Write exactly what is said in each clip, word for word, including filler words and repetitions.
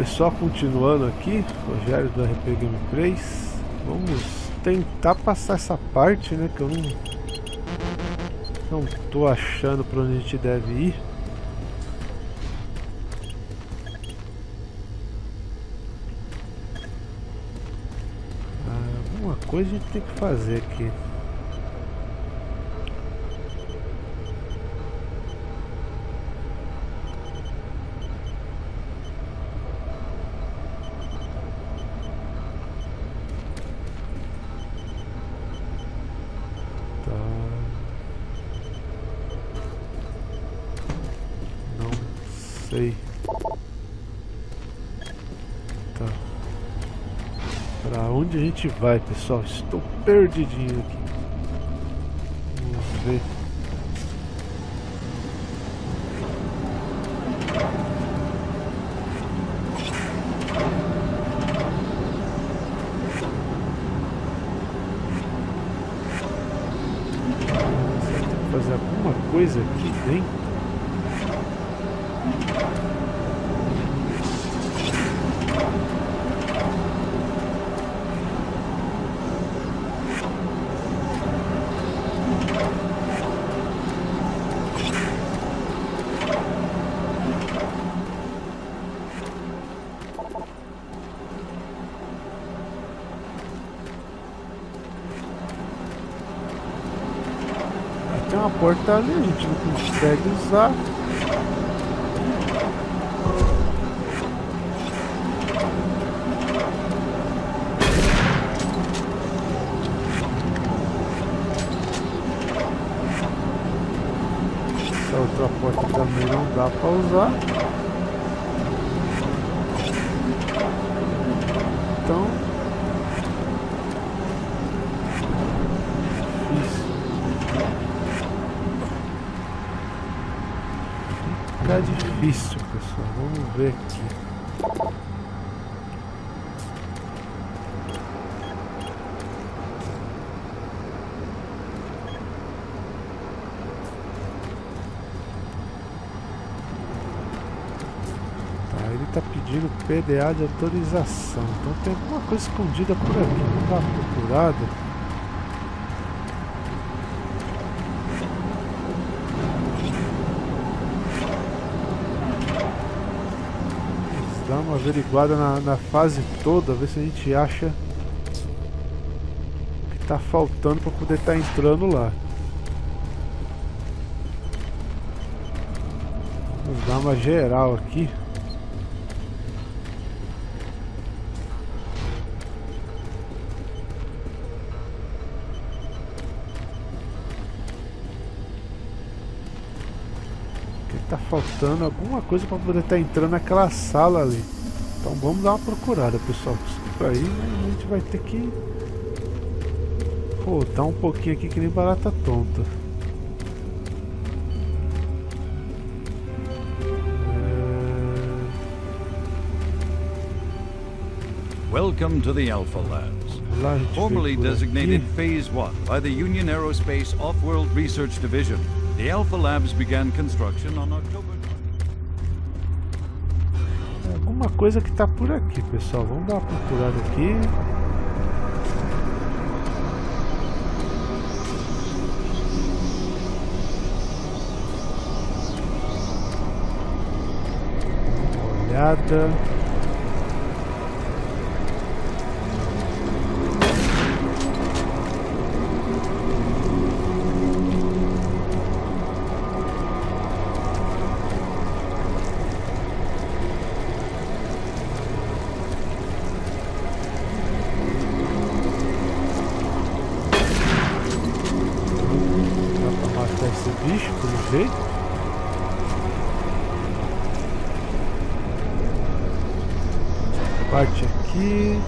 Pessoal, continuando aqui, Rogério do R P G três. Vamos tentar passar essa parte, né? Que eu não, não tô achando para onde a gente deve ir. Ah, alguma coisa a gente tem que fazer aqui. Tá. Pra onde a gente vai, pessoal? Estou perdidinho aqui. Vamos ver. Tem que fazer alguma coisa aqui dentro. Porta ali, a gente não consegue usar. Essa outra porta também não dá para usar. Então tá difícil, pessoal. Vamos ver aqui. Tá, ele tá pedindo P D A de autorização. Então tem alguma coisa escondida por aqui, não tá procurada. Uma averiguada na, na fase toda, ver se a gente acha o que tá faltando para poder estar tá entrando lá. Vamos dar uma geral aqui. Porque tá faltando alguma coisa para poder estar tá entrando naquela sala ali. Então vamos dar uma procurada, pessoal. Desculpa aí, mas a gente vai ter que voltar um pouquinho aqui que nem barata tonta. Welcome to the Alpha Labs, formerly designated Phase one by the Union Aerospace Off-World Research Division. The Alpha Labs began construction on October. Uma coisa que tá por aqui, pessoal. Vamos dar uma procurada aqui. Uma olhada. Parte aqui.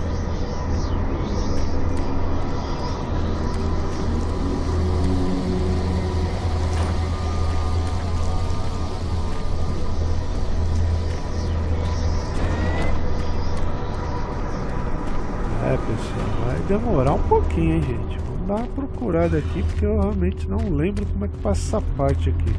É, pessoal, vai demorar um pouquinho, hein, gente. Vamos dar uma procurada aqui, porque eu realmente não lembro como é que passa essa parte aqui.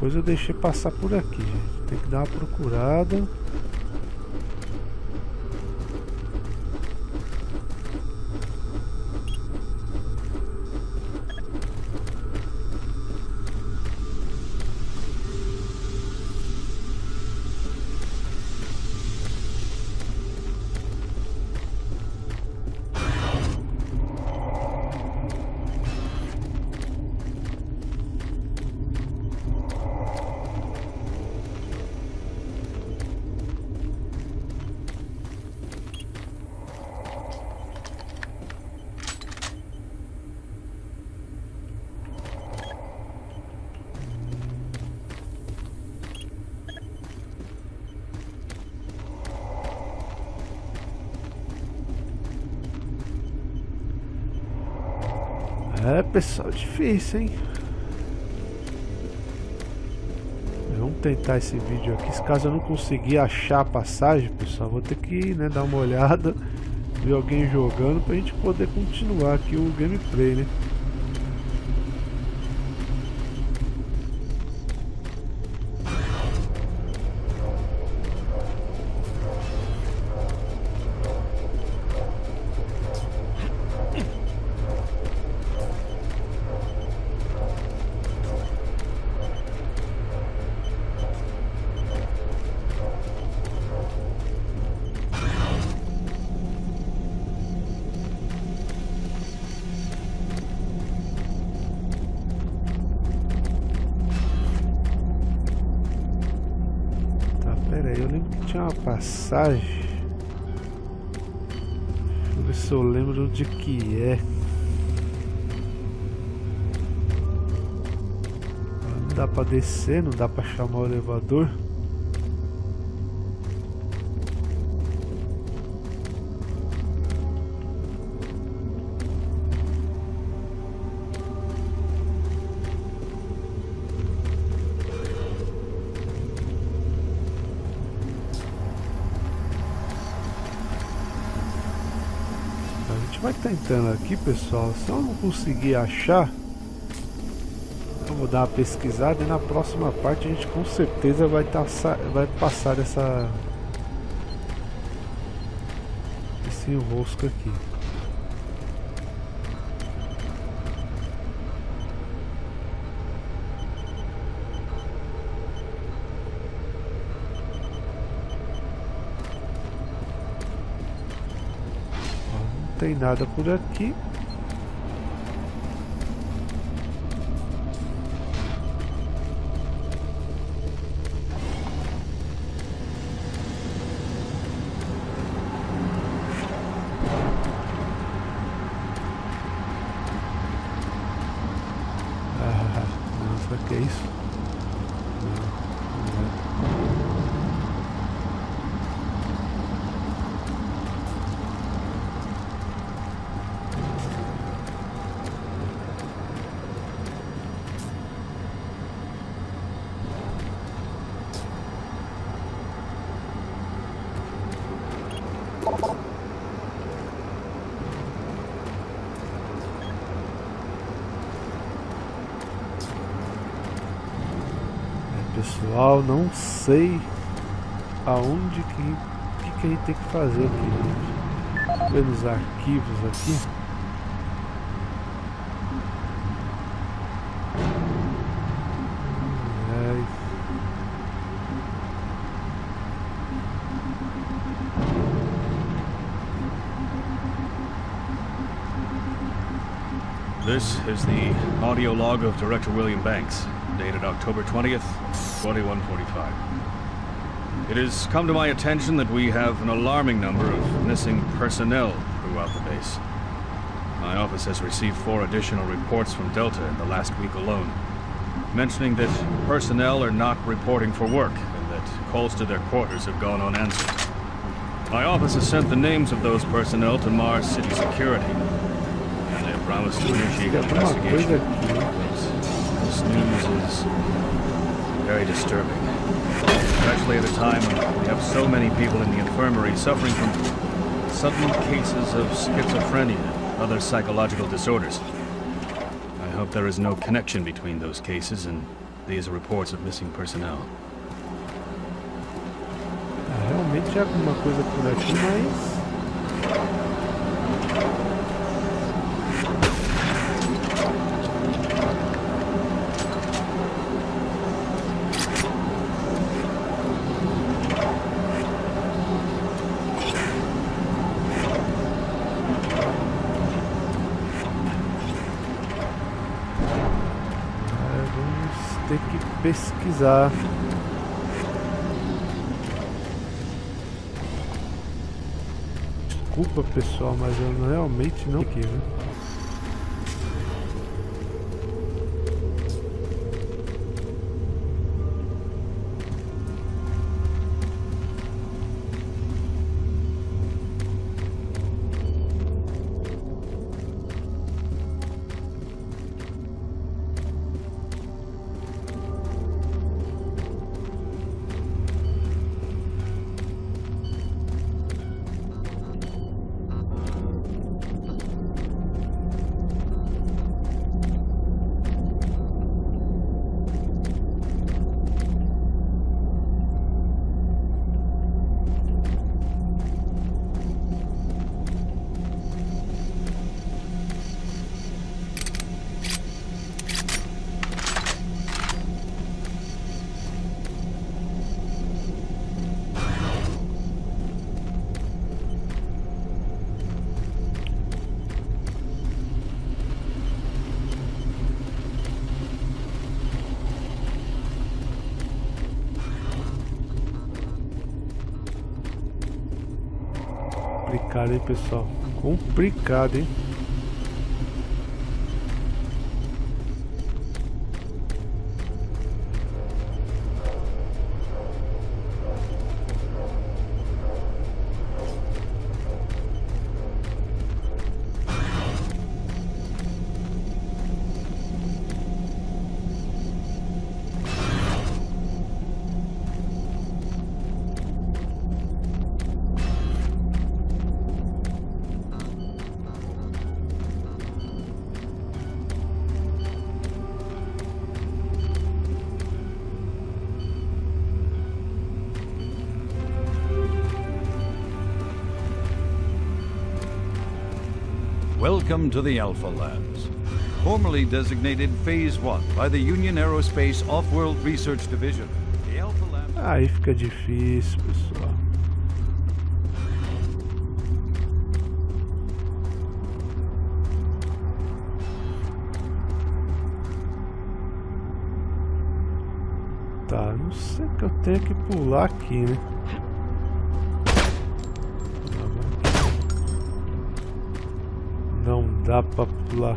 coisa eu deixei passar por aqui, gente. Tem que dar uma procurada. É, pessoal, difícil, hein? Vamos tentar esse vídeo aqui. Se caso eu não conseguir achar a passagem, pessoal, vou ter que, né, dar uma olhada, ver alguém jogando pra gente poder continuar aqui o gameplay, né? Tinha uma passagem. Deixa eu ver se eu lembro de que é. Não dá pra descer, não dá pra chamar o elevador. Vai tentando aqui, pessoal. Se eu não conseguir achar, eu vou dar uma pesquisada e na próxima parte a gente com certeza vai, taça, vai passar dessa, esse enrosco aqui. Não tem nada por aqui. Ah, nossa, que é isso? Pessoal, não sei aonde que, que, que a gente tem que fazer aqui, pelos arquivos aqui. This is the audio log of Director William Banks, dated October twentieth, twenty-one forty-five. It has come to my attention that we have an alarming number of missing personnel throughout the base. My office has received four additional reports from Delta in the last week alone, mentioning that personnel are not reporting for work and that calls to their quarters have gone unanswered. My office has sent the names of those personnel to Mars City Security, and they have promised to initiate an investigation. This news is very disturbing, especially at a time when we have so many people in the infirmary suffering from sudden cases of schizophrenia and other psychological disorders. I hope there is no connection between those cases and These are reports of missing personnel. Realmente é alguma coisa por aqui, mas... pesquisar. Desculpa pessoal, mas eu realmente não aqui, viu? Complicado, hein, pessoal? Complicado, hein? Welcome to the Alpha Labs, formerly designated Phase one by the Union Aerospace Off-World Research Division. The Alpha Labs... Aí fica difícil, pessoal. Tá, não sei que eu tenho que pular aqui, né? Não dá pra pular.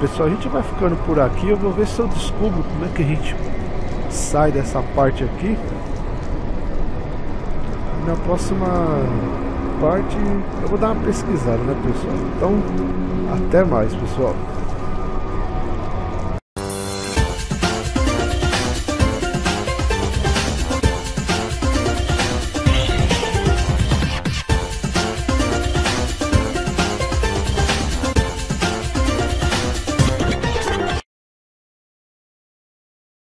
Pessoal, a gente vai ficando por aqui. Eu vou ver se eu descubro como é que a gente sai dessa parte aqui. Na próxima parte eu vou dar uma pesquisada, né, pessoal? Então, até mais, pessoal.